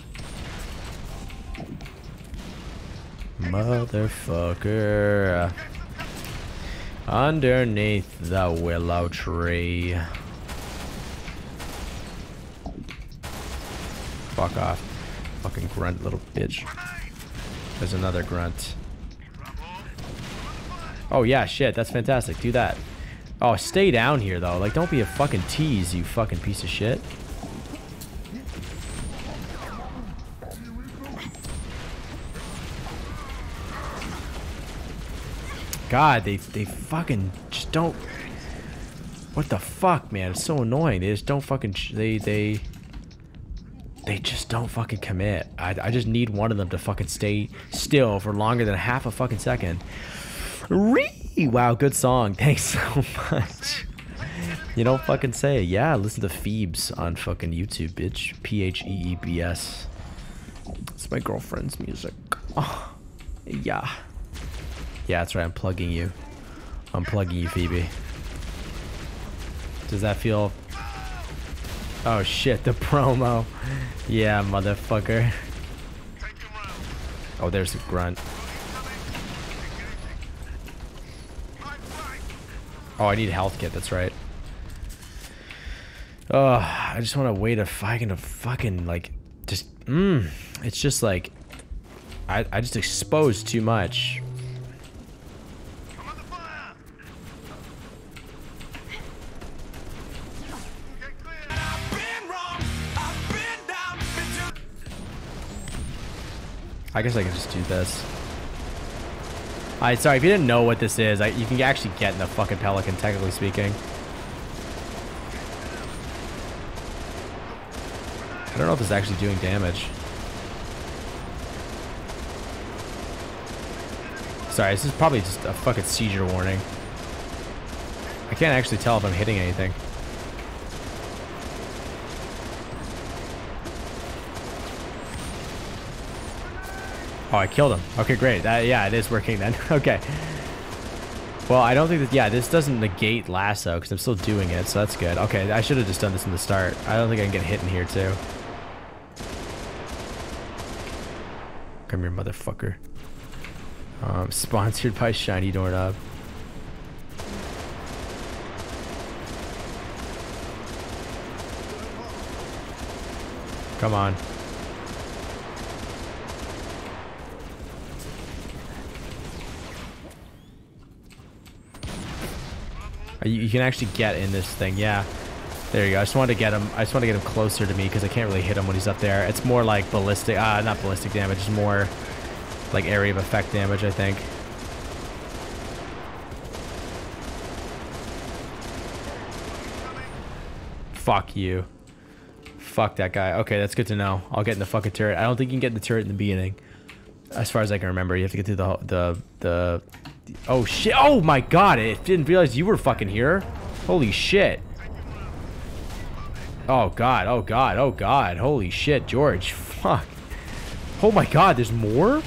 Motherfucker. Underneath the willow tree. Fuck off. Fucking grunt, little bitch. There's another grunt. Oh yeah, shit, that's fantastic. Do that. Oh, stay down here, though. Like, don't be a fucking tease, you fucking piece of shit. God, they, they fucking just don't... What the fuck, man? It's so annoying. They just don't fucking... They, they... They just don't fucking commit. I, I just need one of them to fucking stay still for longer than half a fucking second. Ree! Wow, good song. Thanks so much. You don't fucking say. Yeah, listen to Phoebes on fucking YouTube, bitch. P H E E B S. It's my girlfriend's music. Oh, yeah. Yeah, that's right. I'm plugging you. I'm plugging you, Phoebe. Does that feel... Oh, shit. The promo. Yeah, motherfucker. Oh, there's the grunt. Oh, I need a health kit, that's right. Oh, I just want to wait a fucking, a fucking, like, just, mmm. It's just like, I, I just exposed too much. I guess I can just do this. Alright, sorry, if you didn't know what this is, I, you can actually get in the fucking Pelican, technically speaking. I don't know if it's actually doing damage. Sorry, this is probably just a fucking seizure warning. I can't actually tell if I'm hitting anything. Oh, I killed him. Okay, great. That, yeah, it is working then. Okay. Well, I don't think that... Yeah, this doesn't negate lasso because I'm still doing it, so that's good. Okay, I should have just done this in the start. I don't think I can get hit in here, too. Come here, motherfucker. Um, sponsored by Shiny Doorknob. Come on. You can actually get in this thing, yeah. There you go. I just wanted to get him. I just want to get him closer to me because I can't really hit him when he's up there. It's more like ballistic, uh, not ballistic damage. It's more like area of effect damage, I think. Fuck you. Fuck that guy. Okay, that's good to know. I'll get in the fucking turret. I don't think you can get in the turret in the beginning, as far as I can remember. You have to get through the the the. Oh shit, oh my god, I didn't realize you were fucking here. Holy shit. Oh god, oh god, oh god, holy shit, George, fuck. Oh my god, there's more?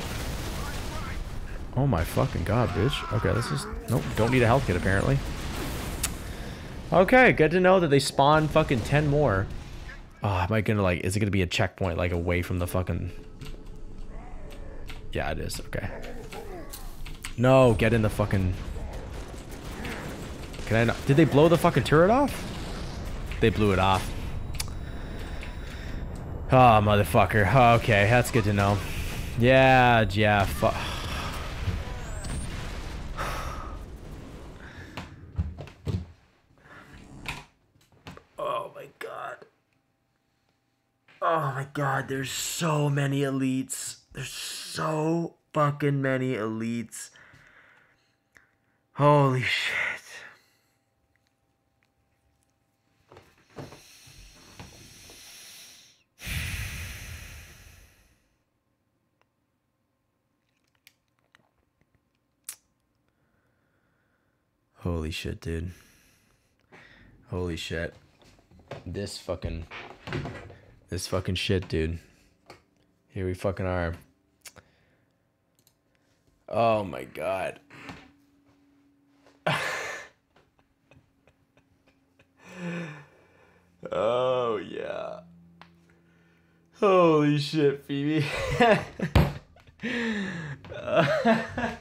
Oh my fucking god, bitch. Okay, this is, nope, don't need a health kit apparently. Okay, good to know that they spawn fucking ten more. Oh, am I gonna like, is it gonna be a checkpoint like away from the fucking... Yeah, it is, okay. No, get in the fucking... Can I not... Did they blow the fucking turret off? They blew it off. Oh, motherfucker. Oh, okay, that's good to know. Yeah, yeah, fuck. Oh, my God. Oh, my God, there's so many elites. There's so fucking many elites. Holy shit. Holy shit, dude. Holy shit. This fucking... This fucking shit, dude. Here we fucking are. Oh my god. Oh yeah. Holy shit, Phoebe. uh,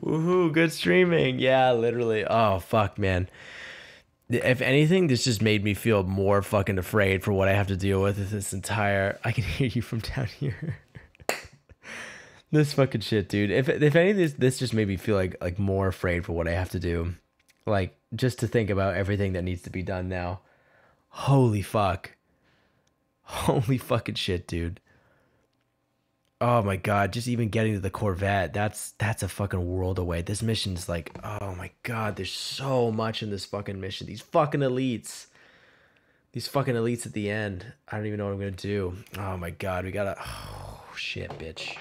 Woohoo, good streaming. Yeah, literally. Oh, fuck, man. If anything, this just made me feel more fucking afraid for what I have to deal with this entire... I can hear you from down here. This fucking shit, dude. If if any of this this just made me feel like like more afraid for what I have to do. Like, just to think about everything that needs to be done now. Holy fuck. Holy fucking shit, dude. Oh my god, just even getting to the Corvette, that's that's a fucking world away. This mission's like, oh my god, there's so much in this fucking mission. These fucking elites. These fucking elites at the end. I don't even know what I'm gonna do. Oh my god, we gotta... Oh shit, bitch.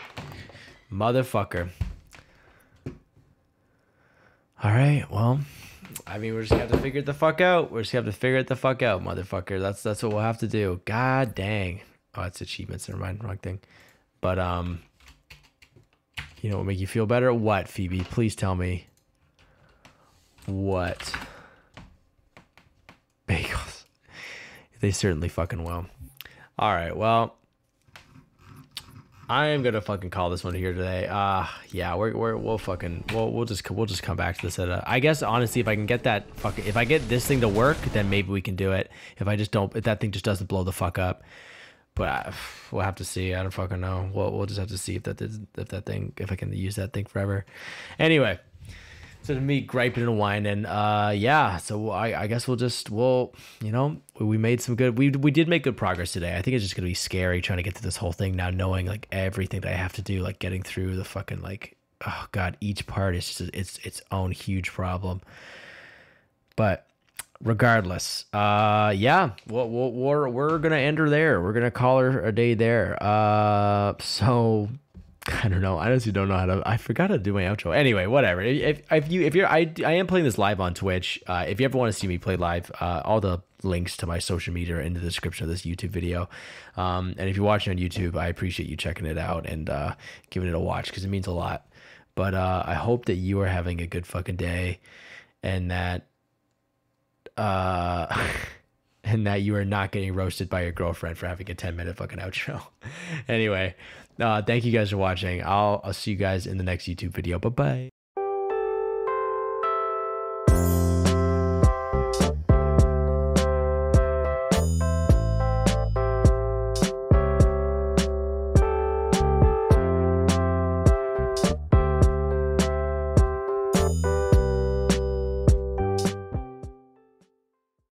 Motherfucker. Alright, well, I mean, we're just gonna have to figure it the fuck out. We're just gonna have to figure it the fuck out, motherfucker. That's that's what we'll have to do. God dang. Oh, that's achievements. Never mind, wrong thing. But, um, you know what make you feel better? What, Phoebe? Please tell me. What? Bagels. They certainly fucking will. Alright, well. I am gonna fucking call this one here today. Uh yeah, we're, we're we'll fucking we'll we'll just we'll just come back to this. At a, I guess honestly, if I can get that fucking if I get this thing to work, then maybe we can do it. If I just don't, if that thing just doesn't blow the fuck up, but I, we'll have to see. I don't fucking know. We'll we'll just have to see if that if that thing if I can use that thing forever. Anyway, so to me griping and whining. Uh yeah, so I I guess we'll just we'll you know we made some good we we did make good progress today. I think it's just gonna be scary trying to get through this whole thing now, knowing like everything that I have to do, like getting through the fucking like oh god, each part is just it's its own huge problem. But regardless, uh yeah, we'll, we'll we're we're gonna end her there. We're gonna call her a day there. Uh so. I don't know. I honestly don't know how to. I forgot how to do my outro. Anyway, whatever. If if you if you're I I am playing this live on Twitch. Uh, if you ever want to see me play live, uh, all the links to my social media are in the description of this YouTube video. Um, and if you're watching on YouTube, I appreciate you checking it out and uh, giving it a watch because it means a lot. But uh, I hope that you are having a good fucking day, and that uh, and that you are not getting roasted by your girlfriend for having a ten minute fucking outro. Anyway. Uh, thank you guys for watching. I'll, I'll see you guys in the next YouTube video. Bye-bye.